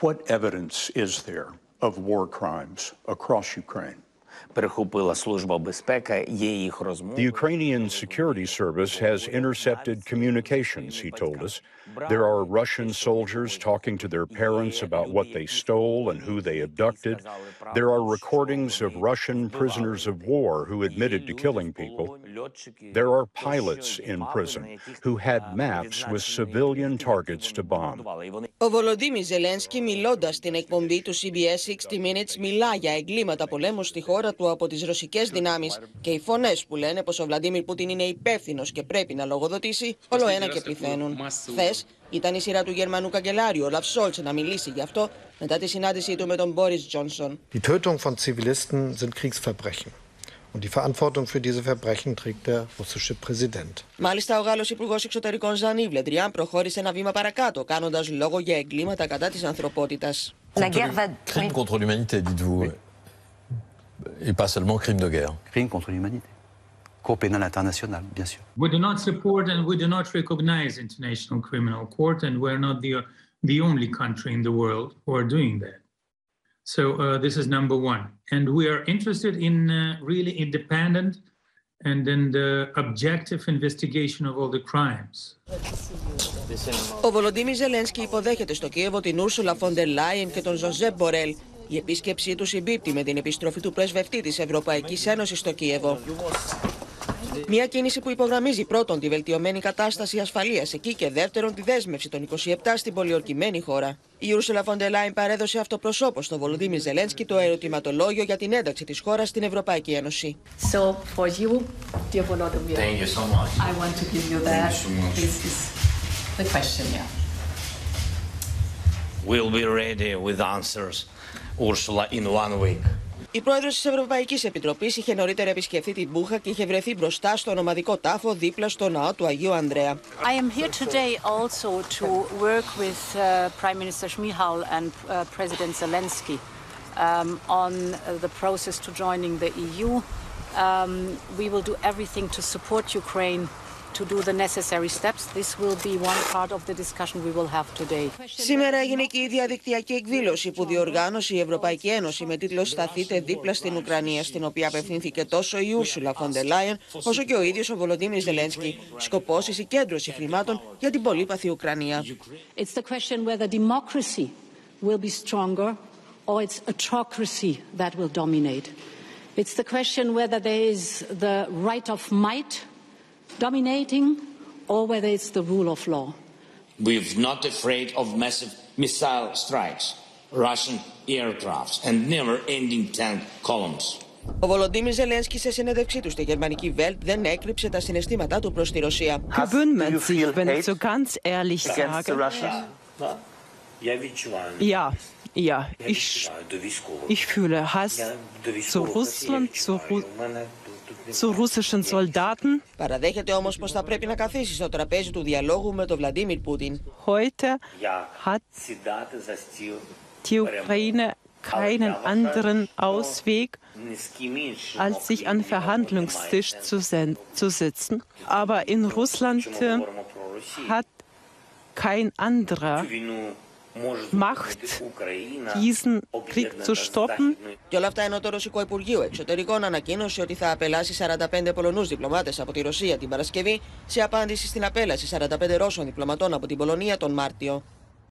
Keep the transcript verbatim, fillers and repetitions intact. What evidence is there of war crimes across Ukraine? The Ukrainian Security Service has intercepted communications, he told us. There are Russian soldiers talking to their parents about what they stole and who they abducted. There are recordings of Russian prisoners of war who admitted to killing people. There are pilots in prison who had maps with civilian targets to bomb. Ο Volodymyr Zelensky, μιλώντας στην εκπομπή του C B S sixty minutes, μιλά για εγκλήματα πολέμου στη χώρα του από τις ρωσικές δυνάμεις και οι φωνές που λένε πως ο Βλαντίμιρ Πούτιν είναι υπεύθυνος και πρέπει να λογοδοτήσει, όλο ένα και πληθαίνουν. Χθες ήταν η σειρά του Γερμανού καγκελάριου Όλαφ Σόλτς να μιλήσει γι' αυτό μετά τη συνάντησή του με τον Μπόρις Τζόνσον. Die Tötung von Zivilisten sind Kriegsverbrechen. Und die Verantwortung für diese Verbrechen trägt der russische Präsident. Μάλιστα, ο Γάλλος Υπουργός Εξωτερικών Ζανί Βλεντριάν προχώρησε ένα βήμα παρακάτω, κάνοντας λόγο για εγκλήματα κατά της ανθρωπότητας. Crime contre l'humanité, dites-vous, et pas seulement crime de guerre. Crime contre l'humanité. Cour pénale internationale, bien sûr. We do not support and we do not recognize International Criminal Court, and we're not the the only country in the world who are doing that. So uh, this is number one, and we are interested in uh, really independent and in the objective investigation of all the crimes. Ο Βολοντίμιρ Ζελένσκι υποδέχεται στο Κίεβο την Ούρσουλα φον ντερ Λάιεν και τον Ζωζέ Μπορέλ. Η επίσκεψή του συμπίπτει με την επιστροφή του πρεσβευτή της Ευρωπαϊκής Ένωσης στο Κίεβο. Μια κίνηση που υπογραμμίζει πρώτον τη βελτιωμένη κατάσταση ασφαλείας εκεί και δεύτερον τη δέσμευση των είκοσι επτά στην πολιορκημένη χώρα. Η Ursula von der Leyen παρέδωσε αυτοπροσώπως στον Βολοντίμιρ Ζελένσκι το ερωτηματολόγιο για την ένταξη της χώρας στην Ευρωπαϊκή Ένωση. So for you, dear Volodymyr, thank you so much. I want to give you that. This is the question. Yeah. We'll be ready with answers, Ursula, in one week. Η πρόεδρος της Ευρωπαϊκής Επιτροπής είχε νωρίτερα επισκεφθεί την Μπούχα και είχε βρεθεί μπροστά στον ομαδικό τάφο δίπλα στο ναό του Αγίου Ανδρέα. I am here today also to work with uh, Prime Minister Schmihal and uh, President Zelensky um, on the process to joining the E U. Um, we will do everything to support Ukraine. To do the necessary steps. This will be one part of the discussion we will have today. Σήμερα έγινε και η διαδικτυακή εκδήλωση που διοργάνωσε η Ευρωπαϊκή Ένωση με τίτλο «Σταθείτε δίπλα στην Ουκρανία», στην οποία απευθύνθηκε τόσο η Ursula von der Leyen όσο και ο ίδιος ο Βολοντίμιρ Ζελένσκι. Σκοπός η συγκέντρωση χρημάτων για την πολύπαθη Ουκρανία. It's the question whether democracy will be stronger or it's autocracy that will dominate. It's the question whether there is the right of might dominating, or whether it's the rule of law. We're not afraid of massive missile strikes, Russian aircrafts, and never-ending tank columns. Ο Βολοντίμιρ Ζελένσκι σε συνέντευξή του στη γερμανική Welt δεν έκρυψε τα συναισθήματά του προς τη Ρωσία. Verbündet sich, wenn ich so ganz ehrlich sage. Ja, ja, ich, ich fühle Hass zu Russland, zu Russland. Παραδέχεται όμως πως θα πρέπει να καθίσει στο τραπέζι του διαλόγου με τον Βλαντίμιρ Πούτιν. Και όλα αυτά ενώ το Ρωσικό Υπουργείο Εξωτερικών ανακοίνωσε ότι θα απελάσει σαράντα πέντε Πολωνούς διπλωμάτες από τη Ρωσία την Παρασκευή σε απάντηση στην απέλαση σαράντα πέντε Ρώσων διπλωματών από την Πολωνία τον Μάρτιο.